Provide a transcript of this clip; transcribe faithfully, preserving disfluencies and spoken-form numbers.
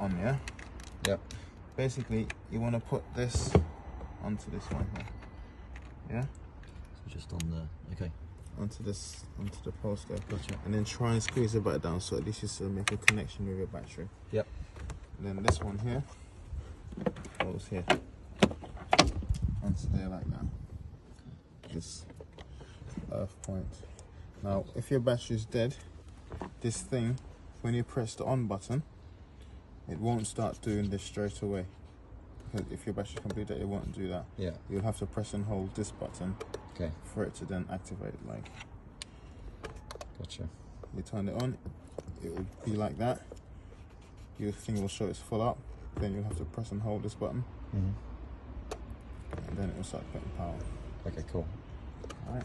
on, yeah? Yep. Basically, you want to put this onto this one here, yeah? So just on the, okay. Onto this, onto the post there. Gotcha. And then try and squeeze the back down, so at least you still make a connection with your battery. Yep. And then this one here, goes here. Onto there like that. This earth point. Now, if your battery is dead, this thing, when you press the on button, it won't start doing this straight away. Because if your battery is completely dead, it won't do that. Yeah. You'll have to press and hold this button, okay, for it to then activate. Like, gotcha. You turn it on, it will be like that. Your thing will show it's full up. Then you'll have to press and hold this button, mm-hmm, and then it will start putting power. Okay, cool. All right.